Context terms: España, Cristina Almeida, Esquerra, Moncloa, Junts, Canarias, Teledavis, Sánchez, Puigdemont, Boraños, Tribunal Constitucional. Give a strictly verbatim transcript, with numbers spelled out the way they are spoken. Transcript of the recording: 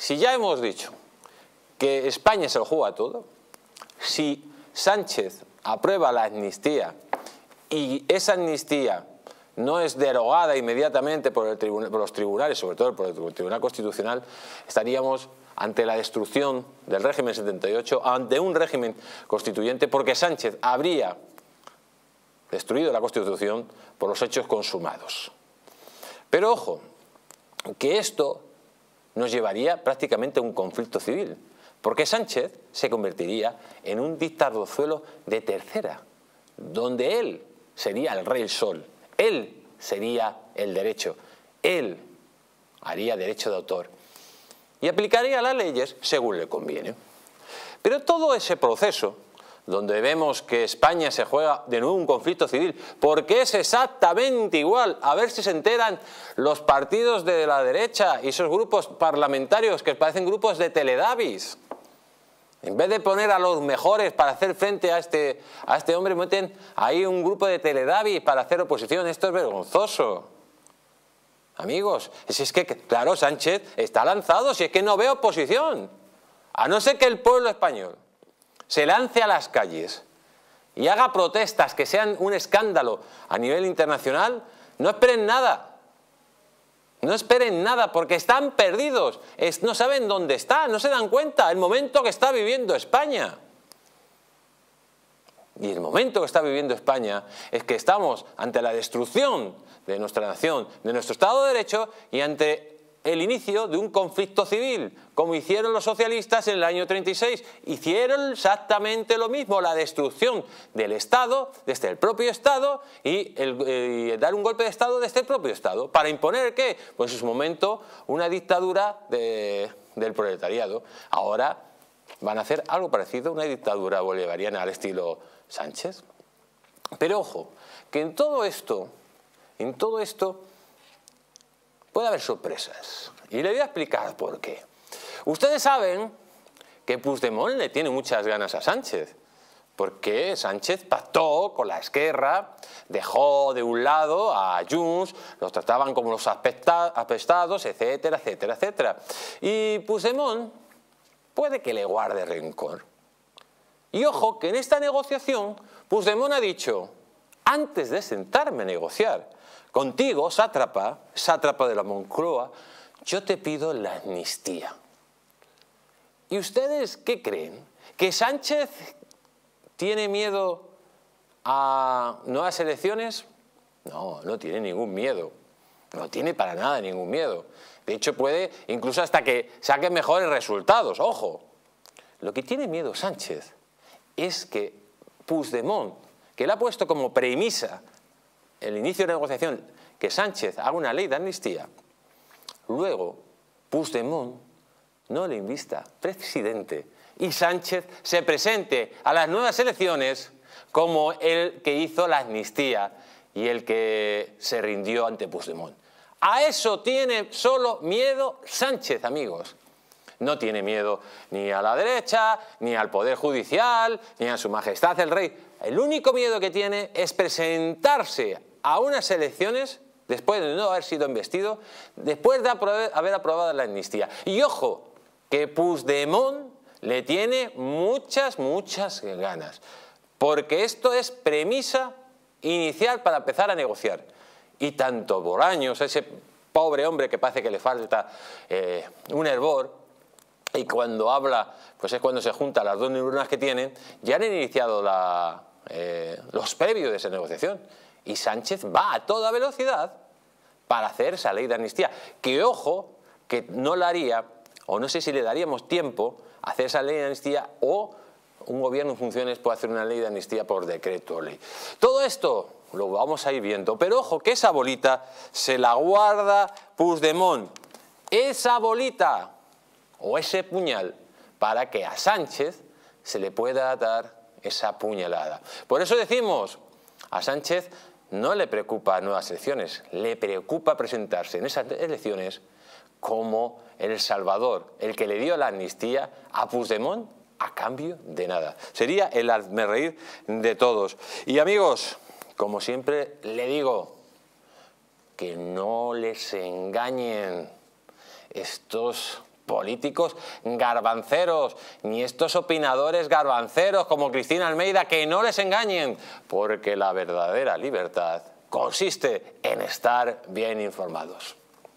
Si ya hemos dicho que España se lo juega todo, si Sánchez aprueba la amnistía y esa amnistía no es derogada inmediatamente por, el tribunal, por los tribunales, sobre todo por el Tribunal Constitucional, estaríamos ante la destrucción del régimen setenta y ocho, ante un régimen constituyente, porque Sánchez habría destruido la Constitución por los hechos consumados. Pero ojo, que esto nos llevaría prácticamente a un conflicto civil, porque Sánchez se convertiría en un dictadorzuelo de tercera, donde él sería el rey sol, él sería el derecho, él haría derecho de autor y aplicaría las leyes según le conviene. Pero todo ese proceso, donde vemos que España se juega de nuevo un conflicto civil, porque es exactamente igual, a ver si se enteran los partidos de la derecha y esos grupos parlamentarios que parecen grupos de Teledavis. En vez de poner a los mejores para hacer frente a este, a este hombre, meten ahí un grupo de Teledavis para hacer oposición. Esto es vergonzoso. Amigos, si es que, claro, Sánchez está lanzado, si es que no ve oposición. A no ser que el pueblo español se lance a las calles y haga protestas que sean un escándalo a nivel internacional, no esperen nada. No esperen nada porque están perdidos, es, no saben dónde está, no se dan cuenta el momento que está viviendo España. Y el momento que está viviendo España es que estamos ante la destrucción de nuestra nación, de nuestro Estado de Derecho y ante el inicio de un conflicto civil, como hicieron los socialistas en el año treinta y seis. Hicieron exactamente lo mismo, la destrucción del Estado, desde el propio Estado, y el, eh, dar un golpe de Estado desde el propio Estado, para imponer, ¿qué? Pues en su momento, una dictadura de, del proletariado. Ahora van a hacer algo parecido, una dictadura bolivariana al estilo Sánchez. Pero ojo, que en todo esto, en todo esto, puede haber sorpresas. Y le voy a explicar por qué. Ustedes saben que Puigdemont le tiene muchas ganas a Sánchez, porque Sánchez pactó con la Esquerra, dejó de un lado a Junts, los trataban como los apestados, etcétera, etcétera, etcétera. Y Puigdemont puede que le guarde rencor. Y ojo, que en esta negociación Puigdemont ha dicho: antes de sentarme a negociar contigo, sátrapa, sátrapa de la Moncloa, yo te pido la amnistía. ¿Y ustedes qué creen? ¿Que Sánchez tiene miedo a nuevas elecciones? No, no tiene ningún miedo. No tiene para nada ningún miedo. De hecho, puede incluso hasta que saque mejores resultados. Ojo, lo que tiene miedo Sánchez es que Puigdemont, que le ha puesto como premisa el inicio de la negociación, que Sánchez haga una ley de amnistía, luego Puigdemont no le invista presidente y Sánchez se presente a las nuevas elecciones como el que hizo la amnistía y el que se rindió ante Puigdemont. A eso tiene solo miedo Sánchez, amigos. No tiene miedo ni a la derecha, ni al Poder Judicial, ni a su majestad el rey. El único miedo que tiene es presentarse a unas elecciones después de no haber sido investido, después de haber aprobado la amnistía. Y ojo, que Puigdemont le tiene muchas, muchas ganas, porque esto es premisa inicial para empezar a negociar. Y tanto Boraños, ese pobre hombre que parece que le falta eh, un hervor, y cuando habla, pues es cuando se juntan las dos neuronas que tienen, ya han iniciado la, eh, los previos de esa negociación. Y Sánchez va a toda velocidad para hacer esa ley de amnistía. Que ojo, que no la haría, o no sé si le daríamos tiempo a hacer esa ley de amnistía, o un gobierno en funciones puede hacer una ley de amnistía por decreto o ley. Todo esto lo vamos a ir viendo. Pero ojo, que esa bolita se la guarda Puigdemont. Esa bolita o ese puñal, para que a Sánchez se le pueda dar esa puñalada. Por eso decimos, a Sánchez no le preocupa nuevas elecciones, le preocupa presentarse en esas elecciones como el salvador, el que le dio la amnistía a Puigdemont a cambio de nada. Sería el hazmerreír de todos. Y amigos, como siempre le digo, que no les engañen estos políticos garbanceros, ni estos opinadores garbanceros como Cristina Almeida, que no les engañen, porque la verdadera libertad consiste en estar bien informados.